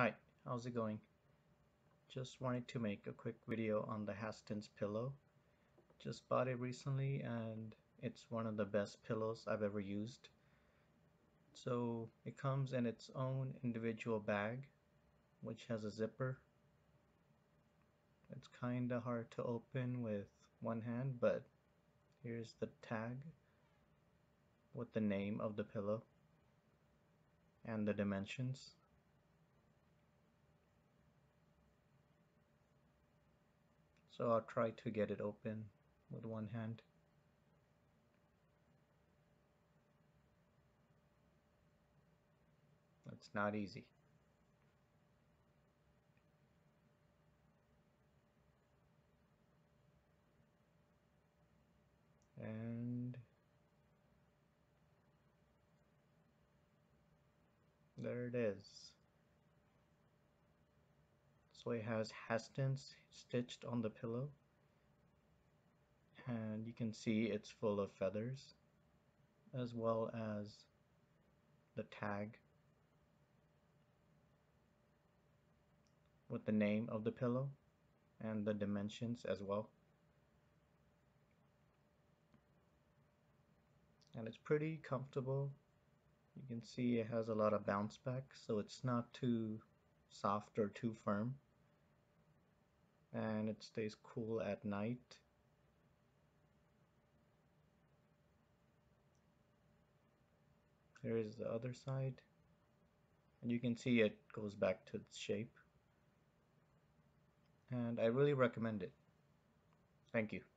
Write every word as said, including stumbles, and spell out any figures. Hi, how's it going? Just wanted to make a quick video on the Hasten's pillow. Just bought it recently and it's one of the best pillows I've ever used. So it comes in its own individual bag, which has a zipper. It's kinda hard to open with one hand, but here's the tag with the name of the pillow and the dimensions. So I'll try to get it open with one hand. It's not easy. And there it is. So it has Hasten's stitched on the pillow, and you can see it's full of feathers, as well as the tag with the name of the pillow and the dimensions as well. And it's pretty comfortable. You can see it has a lot of bounce back, so it's not too soft or too firm, and it stays cool at night. Here is the other side, and you can see it goes back to its shape, and I really recommend it. Thank you.